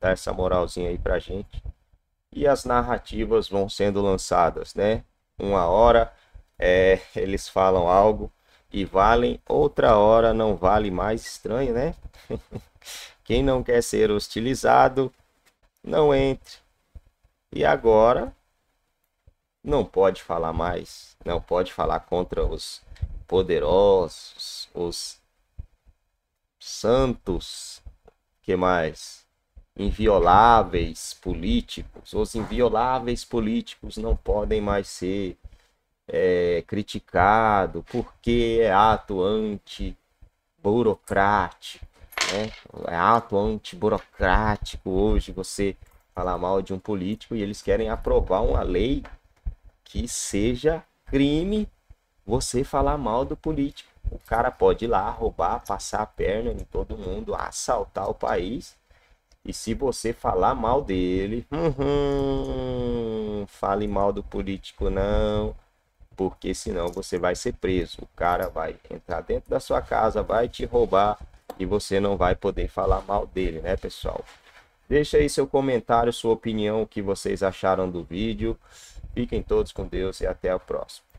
dá essa moralzinha aí pra gente. E as narrativas vão sendo lançadas, né? Uma hora eles falam algo e valem, outra hora não vale mais, estranho, né? Quem não quer ser hostilizado, não entre. E agora, não pode falar mais, não pode falar contra os poderosos, os santos, que mais? Invioláveis políticos. Os invioláveis políticos não podem mais ser criticados porque é ato anti-burocrático, né? É ato anti-burocrático hoje você falar mal de um político, e eles querem aprovar uma lei que seja crime você falar mal do político. O cara pode ir lá roubar, passar a perna em todo mundo, assaltar o país. E se você falar mal dele, fale mal do político não, porque senão você vai ser preso. O cara vai entrar dentro da sua casa, vai te roubar e você não vai poder falar mal dele, né, pessoal? Deixa aí seu comentário, sua opinião, o que vocês acharam do vídeo. Fiquem todos com Deus e até a próxima.